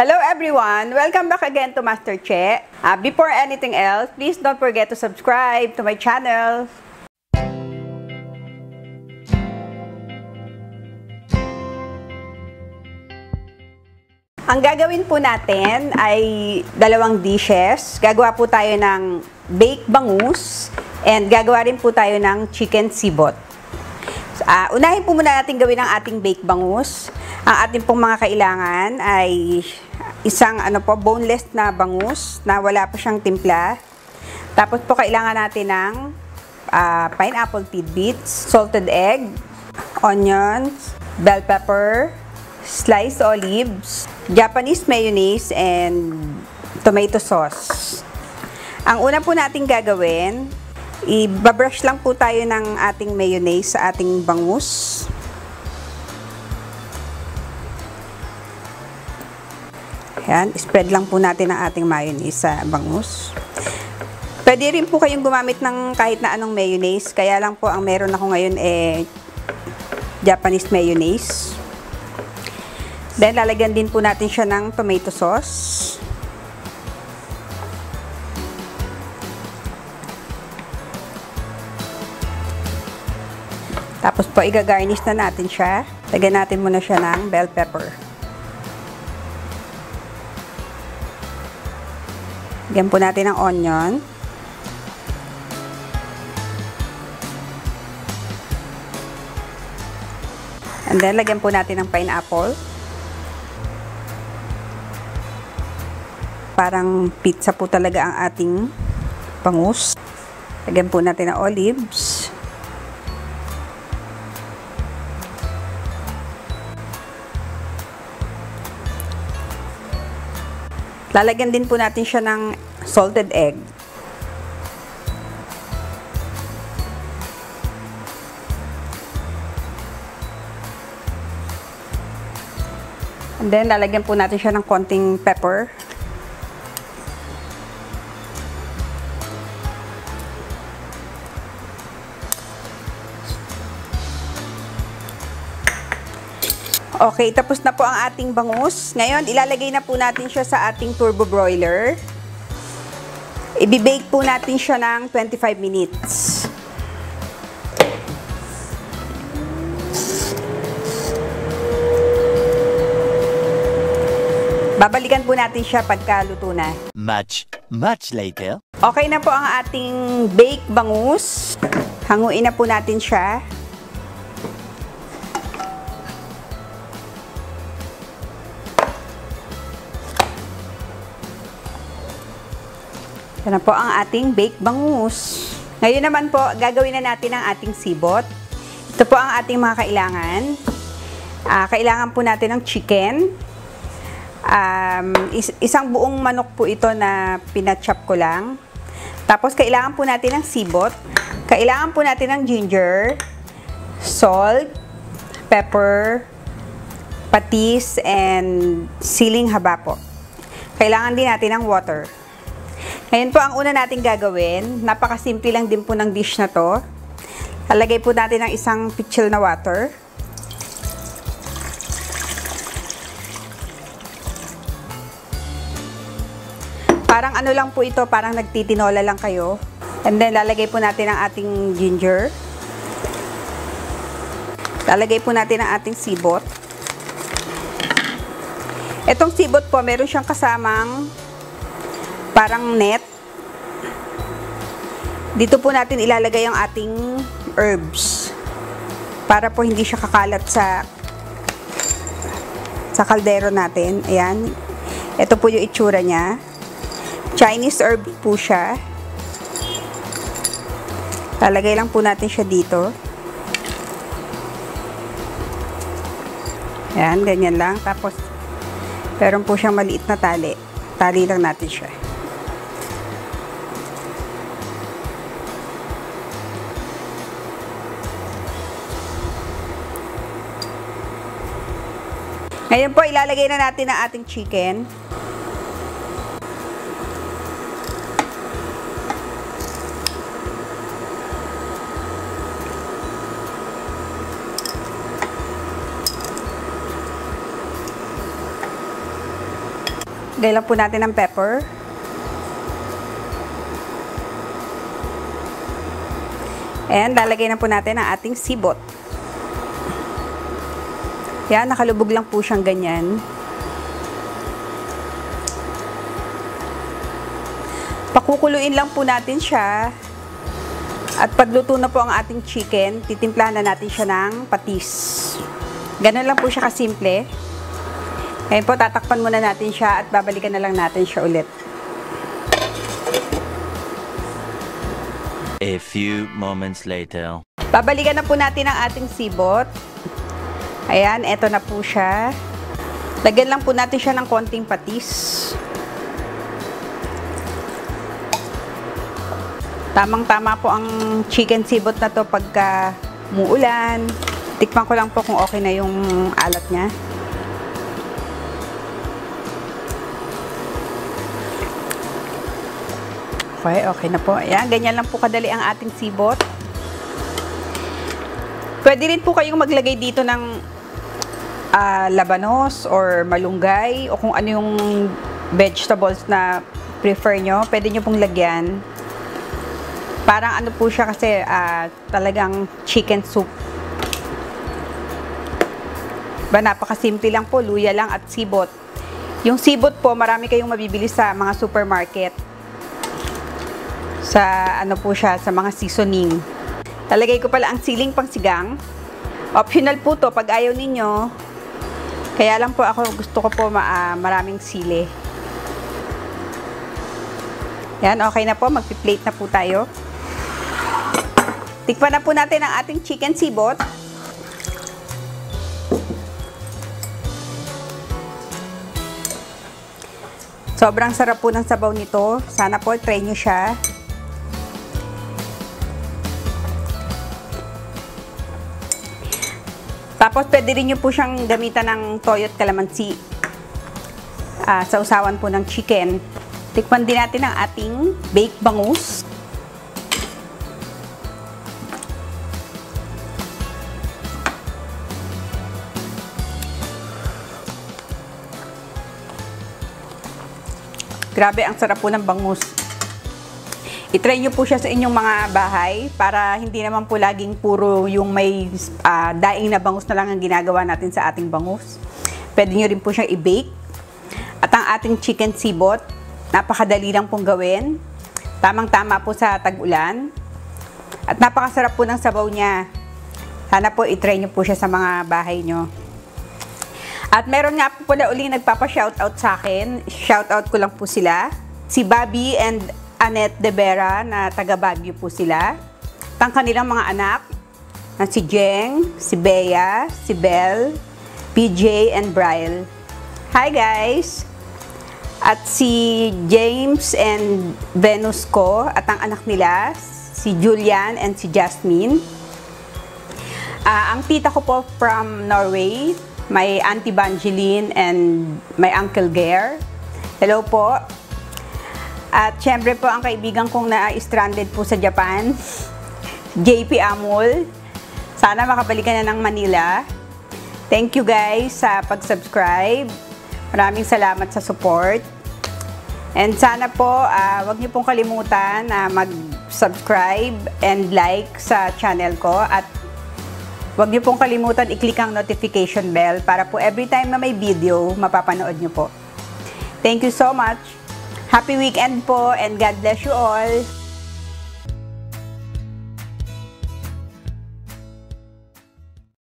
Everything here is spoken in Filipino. Hello everyone! Welcome back again to Master Che. Before anything else, please don't forget to subscribe to my channel. Ang gagawin po natin ay dalawang dishes. Gagawa po tayo ng baked bangus and gagawa rin po tayo ng chicken sibot. Unahin po muna natin gawin ang ating baked bangus. Ang ating pong mga kailangan ay isang boneless na bangus na wala pa siyang timpla. Tapos po kailangan natin ng pineapple tidbits, salted egg, onions, bell pepper, sliced olives, Japanese mayonnaise, and tomato sauce. Ang una po natin gagawin, ibabrush lang po tayo ng ating mayonnaise sa ating bangus. Ayan, spread lang po natin ang ating mayonnaise sa bangus. Pwede rin po kayong gumamit ng kahit na anong mayonnaise, kaya lang po ang meron ako ngayon Japanese mayonnaise. Then, lalagyan din po natin siya ng tomato sauce. Tapos po, i-garnish na natin siya. Lagyan natin muna siya ng bell pepper. Lagyan po natin ng onion. And then, lagyan po natin ng pineapple. Parang pizza po talaga ang ating bangus. Lagyan po natin ang olives. Lalagyan din po natin siya ng salted egg. And then, lalagyan po natin siya ng konting pepper. Okay, tapos na po ang ating bangus. Ngayon, ilalagay na po natin siya sa ating turbo broiler. Ibibake po natin siya ng 25 minutes. Babalikan po natin siya pagkaluto na. Much later. Okay na po ang ating baked bangus. Hanguin na po natin siya. Yan na po ang ating baked bangus. Ngayon naman po, gagawin na natin ang ating sibot. Ito po ang ating mga kailangan. Kailangan po natin ng chicken. Isang buong manok po ito na pinachop ko lang. Tapos, kailangan po natin ng sibot. Kailangan po natin ng ginger, salt, pepper, patis, and siling haba po. Kailangan din natin ng water. Ngayon po, ang una natin gagawin, napakasimple lang din po ng dish na to. Lalagay po natin ng isang pitcher na water. Parang ano lang po ito, parang nagtitinola lang kayo. And then, lalagay po natin ang ating ginger. Lalagay po natin ang ating sibot. Itong sibot po, meron siyang kasamang parang net. Dito po natin ilalagay ang ating herbs para po hindi siya kakalat sa kaldero natin. Ayan. Ito po yung itsura niya. Chinese herb po siya. Lalagay lang po natin siya dito. Ayan, ganyan lang. Tapos, meron po siyang maliit na tali. Tali lang natin siya. Ngayon po, ilalagay na natin ang ating chicken. Lagay lang po natin ang pepper. And lalagay na po natin ang ating sibot. Yan, nakalubog lang po siyang ganyan. Pakukuluin lang po natin siya. At pagluto na po ang ating chicken, titimpla na natin siya ng patis. Ganun lang po siya kasimple. Ngayon po, tatakpan muna natin siya at babalikan na lang natin siya ulit. A few moments later. Babalikan na po natin ang ating sibot. Ayan, eto na po siya. Lagyan lang po natin siya ng konting patis. Tamang-tama po ang chicken sibot na to pagka muulan. Tikman ko lang po kung okay na yung alat niya. Okay, okay na po. Ayan, ganyan lang po kadali ang ating sibot. Pwede rin po kayong maglagay dito ng labanos or malunggay o kung ano yung vegetables na prefer nyo. Pwede nyo pong lagyan. Parang ano po siya kasi talagang chicken soup. Ba, napakasimple lang po. Luya lang at sibot. Yung sibot po, marami kayong mabibili sa mga supermarket. Sa ano po siya, sa mga seasoning. Talagay ko pala ang siling pang sigang. Optional po to pag ayaw ninyo. Kaya lang po ako, gusto ko po maraming sili. Yan, okay na po. Magpi-plate na po tayo. Tikman na po natin ang ating chicken sibot. Sobrang sarap po ng sabaw nito. Sana po, try nyo siya. Tapos, pwede rin nyo po siyang gamitan ng toyo at kalamansi sa usawan po ng chicken. Tikman din natin ang ating baked bangus. Grabe, ang sarap po ng bangus. I-try nyo po siya sa inyong mga bahay para hindi naman po laging puro yung may daing na bangus na lang ang ginagawa natin sa ating bangus. Pwede nyo rin po siyang i-bake. At ang ating chicken sibot, napakadali lang pong gawin. Tamang-tama po sa tag-ulan. At napakasarap po ng sabaw niya. Sana po i-try nyo po siya sa mga bahay nyo. At meron nga po pala uling nagpapa-shoutout sa akin. Shoutout ko lang po sila. Si Bobby and Annette De Vera na taga Baguio po sila. At ang kanilang mga anak na si Jeng, si Bea, si Belle, PJ and Brian. Hi guys! At si James and Venus ko at ang anak nila, si Julian and si Jasmine. Ang tita ko po from Norway. My Auntie Bangeline and my Uncle Gare. Hello po. At syempre po ang kaibigan kong na-stranded po sa Japan, JP Amul. Sana makabalikan na ng Manila. Thank you guys sa pag-subscribe. Maraming salamat sa support. And sana po, wag niyo pong kalimutan na mag-subscribe and like sa channel ko. At huwag niyo pong kalimutan i-click ang notification bell para po every time na may video, mapapanood niyo po. Thank you so much. Happy weekend po and God bless you all.